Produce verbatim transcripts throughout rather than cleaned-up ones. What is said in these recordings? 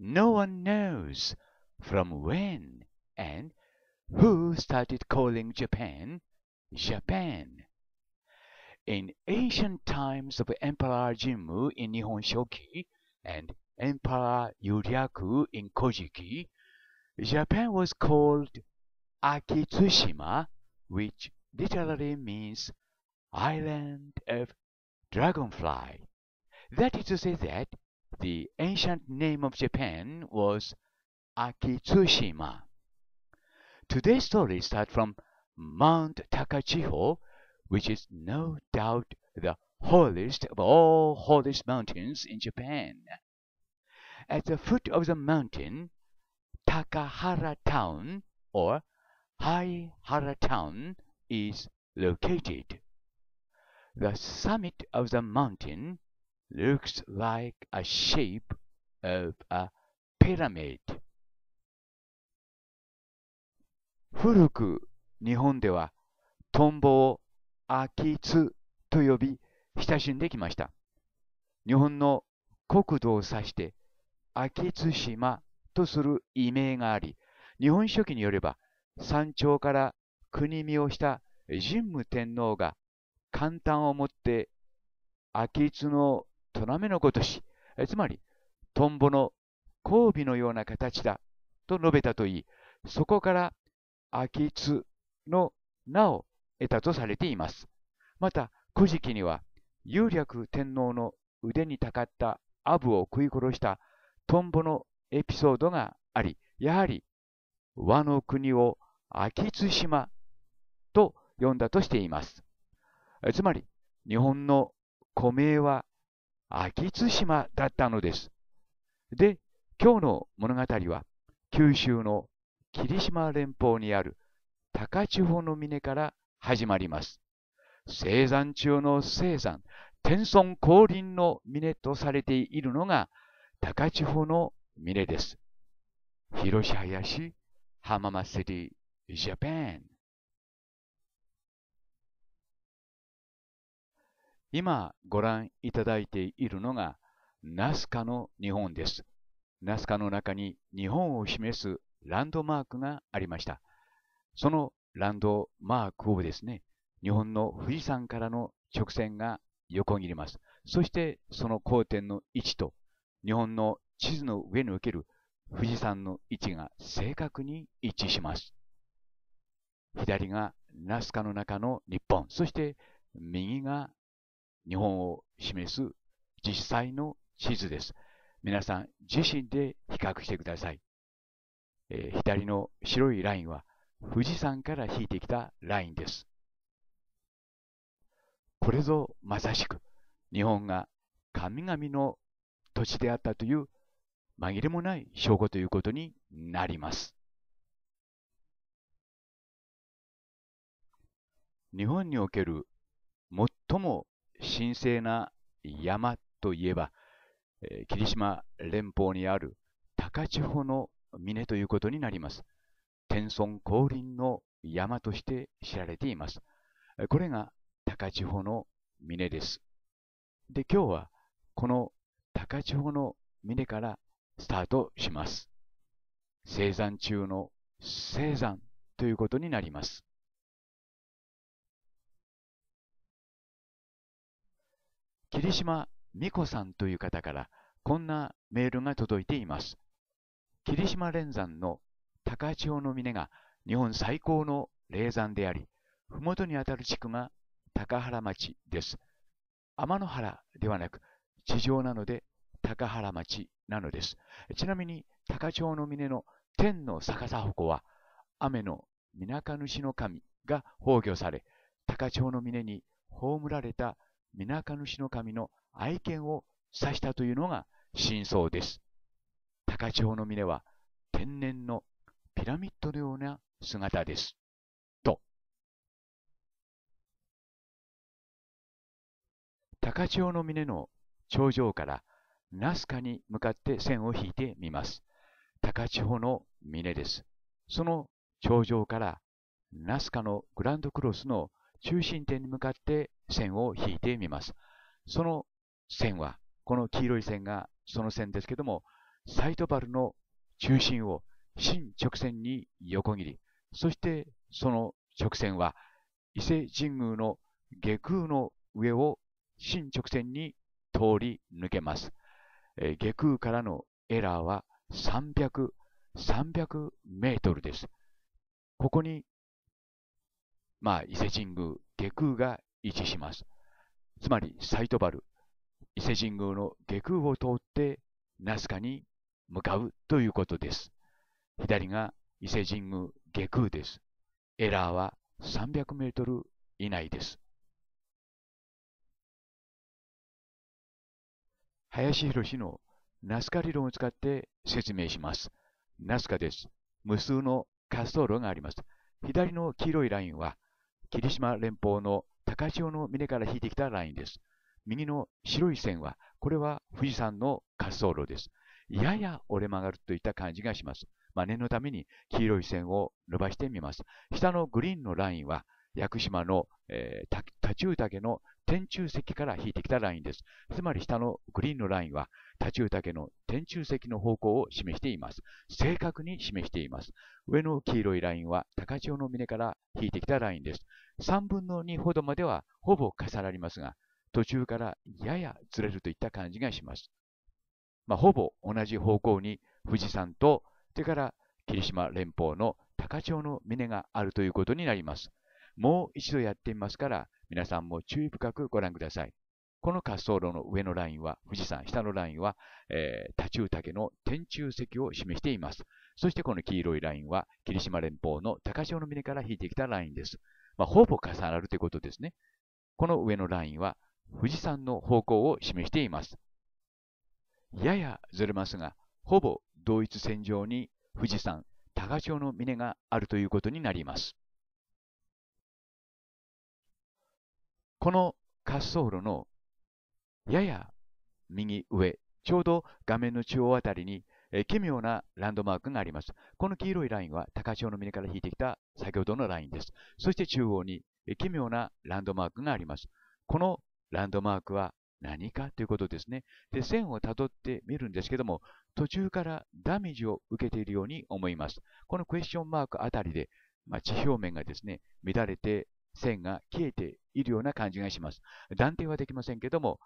no one knows from when and who started calling Japan, Japan. In ancient times of Emperor Jimmu in Nihon Shoki and Emperor Yuryaku in Kojiki, Japan was called Akitsushima, which literally means Island of Dragonfly. That is to say that the ancient name of Japan was Akitsushima. Today's story starts from Mount Takachiho, which is no doubt the holiest of all holiest mountains in Japan. At the foot of the mountain, Takahara town or Haihara town is located. The summit of the mountain looks like a shape of a pyramid. 古く日本ではトンボをアキツと呼び親しんできました。日本の国土を指してアキツ島とする異名があり、日本書紀によれば山頂から国見をした神武天皇が簡単をもってアキツのトナメのごとし、つまりトンボの交尾のような形だと述べたといい、そこからアキツの名を得たとされています。また古事記には雄略天皇の腕にたかったアブを食い殺したトンボのエピソードがあり、やはり和の国を秋津島と呼んだとしています。つまり日本の古名は秋津島だったのです。で、今日の物語は九州の霧島連峰にある高千穂の峰から始まります。生産中の生産、天孫降臨の峰とされているのが高千穂の峰です。広林浜松シティジャパン。今ご覧いただいているのがナスカの日本です。ナスカの中に日本を示すランドマークがありました。そのランドマークをですね、日本の富士山からの直線が横切ります。そしてその交点の位置と日本の地図の上における富士山の位置が正確に一致します。左がナスカの中の日本、そして右が日本を示す実際の地図です。皆さん自身で比較してください。えー、左の白いラインは富士山から引いてきたラインです。これぞまさしく日本が神々の土地であったという紛れもない証拠ということになります。日本における最も神聖な山といえば、えー、霧島連峰にある高千穂の峰ということになります。天孫降臨の山として知られています。これが高千穂の峰です。で、今日はこの高千穂の峰からスタートします。生産中の生産ということになります。霧島美子さんという方からこんなメールが届いています。霧島連山の高千穂の峰が日本最高の霊山であり、麓にあたる地区が高原町です。天の原ではなく、地上なので高原町なのです。ちなみに高千穂の峰の天の逆さ鉾は、雨の水上主の神が崩御され、高千穂の峰に葬られた水上主の神の愛犬を指したというのが真相です。高千穂の峰は天然のピラミッドのような姿です。と。高千穂の峰の頂上からナスカに向かって線を引いてみます。高千穂の峰です。その頂上からナスカのグランドクロスの中心点に向かって線を引いてみます。その線は、この黄色い線がその線ですけども、サイドバルの中心を真直線に横切り、そしてその直線は伊勢神宮の下宮の上を真直線に通り抜けます。えー、下宮からのエラーはさんびゃく、さんびゃくメートルです。ここに、まあ、伊勢神宮、下宮が位置します。つまり、サイトバル、伊勢神宮の下宮を通って、ナスカに向かうということです。左が伊勢神宮、下宮です。エラーはさんびゃくメートル以内です。林弘のナスカ理論を使って説明します。ナスカです。無数の滑走路があります。左の黄色いラインは、霧島連峰の高千穂の峰から引いてきたラインです。右の白い線は、これは富士山の滑走路です。やや折れ曲がるといった感じがします。まあ、念のために黄色い線を伸ばしてみます。下のグリーンのラインは、屋久島の、えー、太忠岳の天中石から引いてきたラインです。つまり下のグリーンのラインは、太忠岳の天中石の方向を示しています。正確に示しています。上の黄色いラインは、高千穂の峰から引いてきたラインです。さんぶんのにほどまではほぼ重なりますが、途中からややずれるといった感じがします。まあ、ほぼ同じ方向に富士山と、それから霧島連峰の高千穂の峰があるということになります。もう一度やってみますから、皆さんも注意深くご覧ください。この滑走路の上のラインは富士山、下のラインは、えー、太忠岳の天中石を示しています。そしてこの黄色いラインは霧島連峰の高千穂の峰から引いてきたラインです。まあ、ほぼ重なるということですね。この上のラインは富士山の方向を示しています。ややずれますが、ほぼ同一線上に富士山、高千穂の峰があるということになります。この滑走路のやや右上、ちょうど画面の中央あたりにえ奇妙なランドマークがあります。この黄色いラインは高千穂の峰から引いてきた先ほどのラインです。そして中央にえ奇妙なランドマークがあります。このランドマークは何かということですね。で、線をたどってみるんですけども、途中からダメージを受けているように思います。このクエスチョンマークあたりで、まあ、地表面がですね、乱れて線が消えているような感じがします。断定はできませんけども、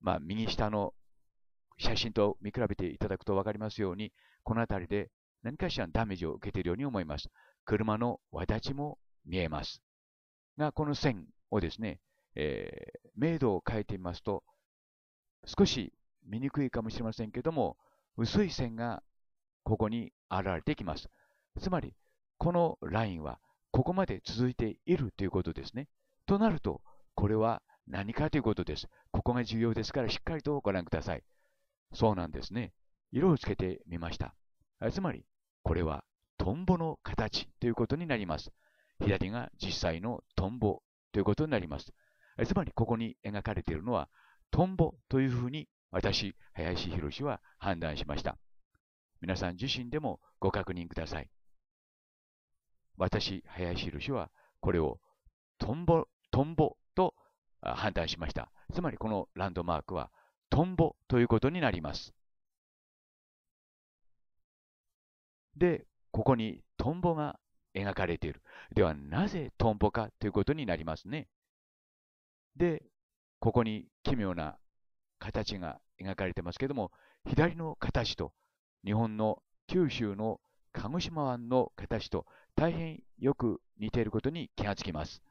まあ、右下の写真と見比べていただくと分かりますように、このあたりで何かしらのダメージを受けているように思います。車の輪立ちも見えます。が、この線をですね、えー、明度を変えてみますと、少し見にくいかもしれませんけども、薄い線がここに現れてきます。つまり、このラインはここまで続いているということですね。となると、これは何かということです。ここが重要ですから、しっかりとご覧ください。そうなんですね。色をつけてみました。つまり、これはトンボの形ということになります。左が実際のトンボということになります。つまり、ここに描かれているのは、トンボというふうに私、林弘は判断しました。皆さん自身でもご確認ください。私、林弘はこれをトンボ、トンボと判断しました。つまり、このランドマークはトンボということになります。で、ここにトンボが描かれている。では、なぜトンボかということになりますね。で、ここに奇妙な形が描かれてますけども、左の形と日本の九州の鹿児島湾の形と大変よく似ていることに気がつきます。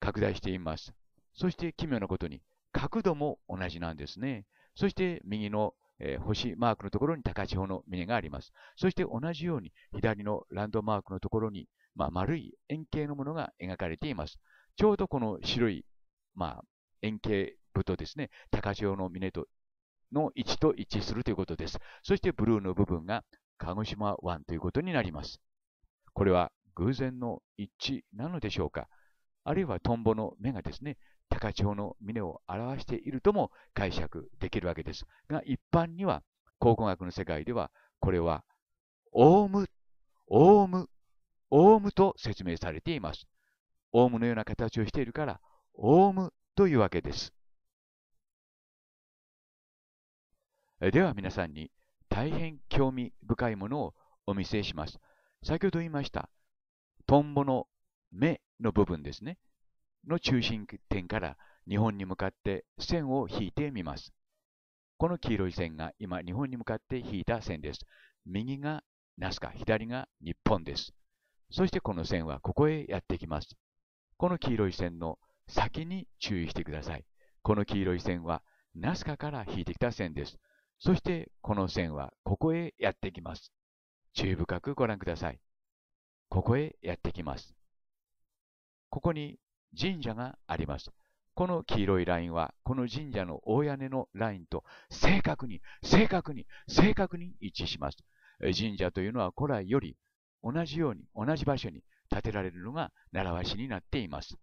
拡大してみます。そして奇妙なことに角度も同じなんですね。そして右の、えー、星マークのところに高千穂の峰があります。そして同じように左のランドマークのところに、まあ、丸い円形のものが描かれています。ちょうどこの白いまあ、円形部とですね、高千穂の峰との位置と一致するということです。そしてブルーの部分が鹿児島湾ということになります。これは偶然の一致なのでしょうか。あるいはトンボの目がですね、高千穂の峰を表しているとも解釈できるわけです。が、一般には考古学の世界では、これはオウム、オウム、オウムと説明されています。オウムのような形をしているから、オウムというわけです。では皆さんに、大変興味深いものをお見せします。先ほど言いました、トンボの目の部分ですね、の中心点から日本に向かって線を引いてみます。この黄色い線が今、日本に向かって引いた線です。右がナスカ、左が日本です。そしてこの線はここへやってきます。この黄色い線の先に注意してください。この黄色い線はナスカから引いてきた線です。そしてこの線はここへやってきます。注意深くご覧ください。ここへやってきます。ここに神社があります。この黄色いラインはこの神社の大屋根のラインと正確に正確に正確に一致します。神社というのは古来より同じように同じ場所に建てられるのが習わしになっています。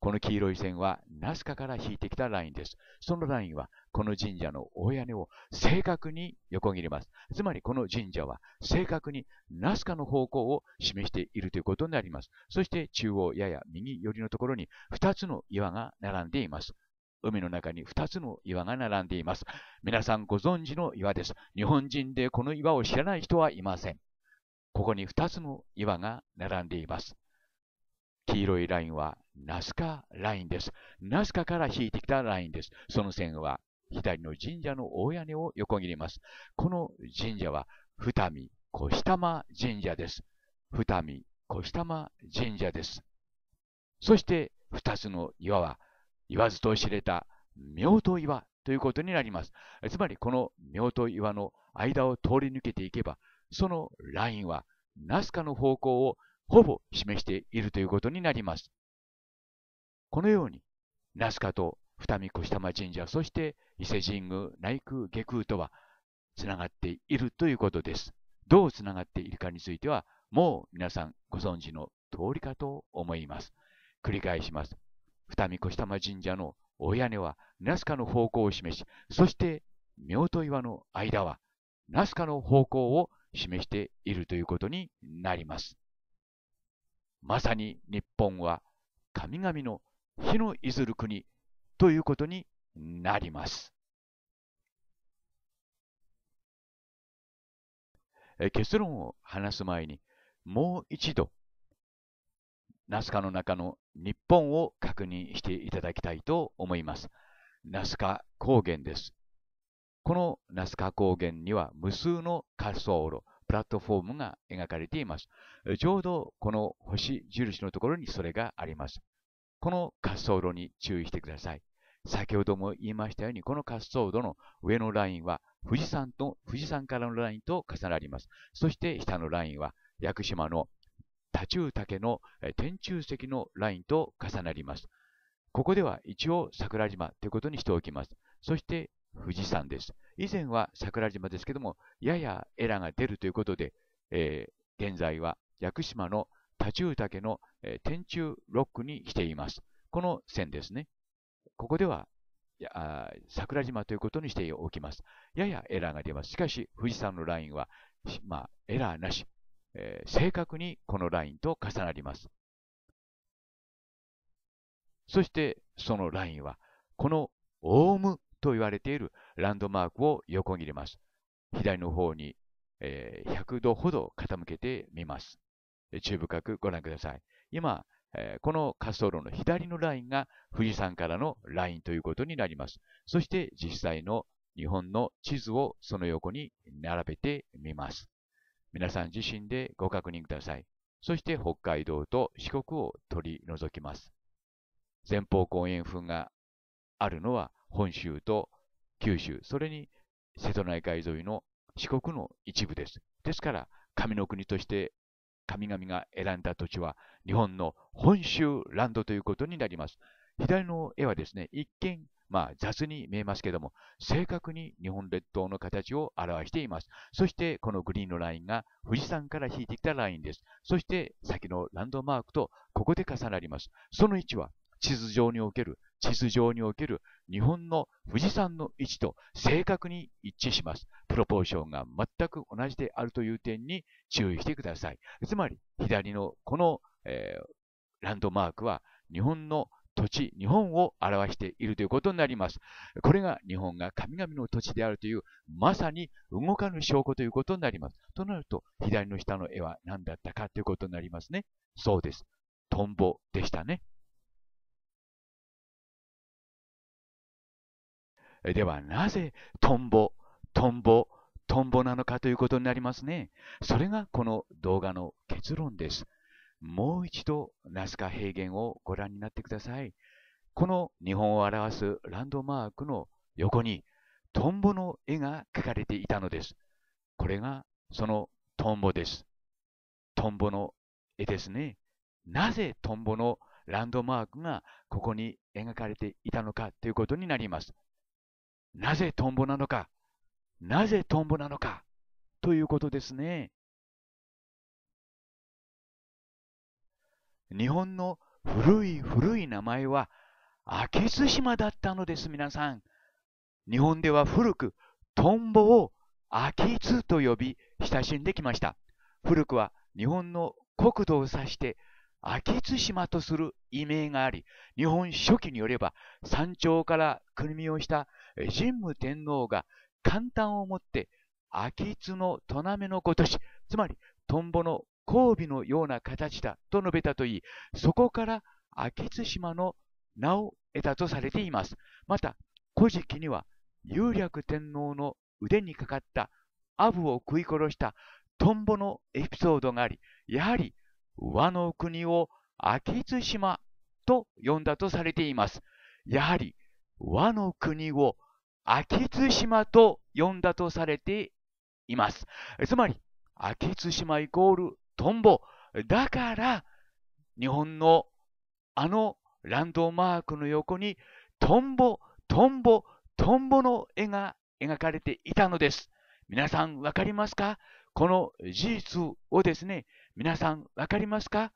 この黄色い線はナスカから引いてきたラインです。そのラインはこの神社の大屋根を正確に横切ります。つまりこの神社は正確にナスカの方向を示しているということになります。そして中央やや右寄りのところにふたつの岩が並んでいます。海の中にふたつの岩が並んでいます。皆さんご存知の岩です。日本人でこの岩を知らない人はいません。ここにふたつの岩が並んでいます。黄色いラインはナスカラインです。ナスカから引いてきたラインです。その線は左の神社の大屋根を横切ります。この神社は二見越玉神社です。二見越玉神社です。そして二つの岩は言わずと知れた明刀岩ということになります。つまりこの明刀岩の間を通り抜けていけば、そのラインはナスカの方向をほぼ示しているということになります。このように、ナスカと二見越玉神社、そして伊勢神宮、内宮、外宮とはつながっているということです。どうつながっているかについては、もう皆さんご存知の通りかと思います。繰り返します。二見越玉神社の大屋根はナスカの方向を示し、そして明刀岩の間はナスカの方向を示しているということになります。まさに日本は神々の火のいずる国ということになります。結論を話す前にもう一度ナスカの中の日本を確認していただきたいと思います。ナスカ高原です。このナスカ高原には無数の滑走路、プラットフォームが描かれています。ちょうどこの星印のところにそれがあります。この滑走路に注意してください。先ほども言いましたように、この滑走路の上のラインは富士山と富士山からのラインと重なります。そして下のラインは屋久島の多中岳の天中石のラインと重なります。ここでは一応桜島ということにしておきます。そして富士山です。以前は桜島ですけども、ややエラが出るということで、えー、現在は屋久島の多中岳の、えー、天中ロックにしています。この線ですね。ここではあ桜島ということにしておきます。ややエラが出ます。しかし、富士山のラインは、まあ、エラーなし、えー、正確にこのラインと重なります。そして、そのラインは、このオウムと言われているランドマークを横切ります。左の方に、えー、ひゃくどほど傾けてみます。注意深くご覧ください。今、えー、この滑走路の左のラインが富士山からのラインということになります。そして実際の日本の地図をその横に並べてみます。皆さん自身でご確認ください。そして北海道と四国を取り除きます。前方後円墳があるのは本州と九州、それに瀬戸内海沿いの四国の一部です。ですから、神の国として神々が選んだ土地は日本の本州ランドということになります。左の絵はですね、一見、まあ、雑に見えますけども、正確に日本列島の形を表しています。そして、このグリーンのラインが富士山から引いてきたラインです。そして、先のランドマークとここで重なります。その位置は地図上における地図上における日本の富士山の位置と正確に一致します。プロポーションが全く同じであるという点に注意してください。つまり、左のこの、えー、ランドマークは日本の土地、日本を表しているということになります。これが日本が神々の土地であるという、まさに動かぬ証拠ということになります。となると、左の下の絵は何だったかということになりますね。そうです。トンボでしたね。では、なぜトンボ、トンボ、トンボなのかということになりますね。それがこの動画の結論です。もう一度ナスカ平原をご覧になってください。この日本を表すランドマークの横にトンボの絵が描かれていたのです。これがそのトンボです。トンボの絵ですね。なぜトンボのランドマークがここに描かれていたのかということになります。なぜトンボなのか、なぜトンボなのかということですね。日本の古い古い名前は安芸津島だったのです、皆さん。日本では古くトンボを安芸津と呼び親しんできました。古くは日本の国土を指して安芸津島とする異名があり、日本書紀によれば山頂から国見をした神武天皇が簡単をもって安芸津のとなめのごとし、つまりトンボの交尾のような形だと述べたといい、そこから安芸津島の名を得たとされています。また、古事記には雄略天皇の腕にかかったアブを食い殺したトンボのエピソードがあり、やはり倭の国を安芸津島と呼んだとされています。やはり倭の国を安芸津島と呼んだとされています。つまり、安芸津島イコールトンボ。だから、日本のあのランドマークの横に、トンボ、トンボ、トンボの絵が描かれていたのです。皆さんわかりますか？この事実をですね、皆さんわかりますか？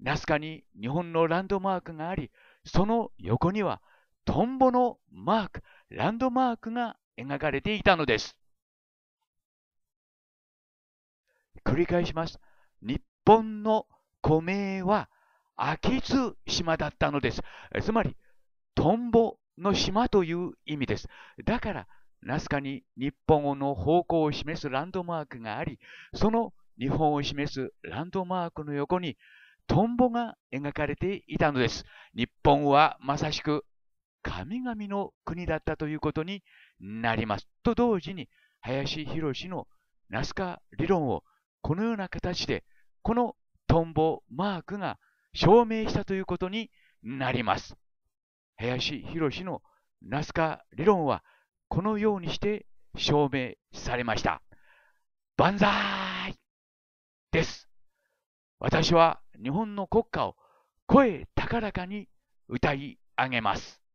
ナスカに日本のランドマークがあり、その横にはトンボのマーク、ランドマークが描かれていたのです。繰り返します。日本の古名は安芸津島だったのです。つまり、トンボの島という意味です。だから、ナスカに日本の方向を示すランドマークがあり、その日本を示すランドマークの横にトンボが描かれていたのです。日本はまさしく神々の国だったということになります。と同時に、林博のナスカ理論をこのような形で、このトンボマークが証明したということになります。林博のナスカ理論はこのようにして証明されました。万歳です。私は日本の国歌を声高らかに歌い上げます。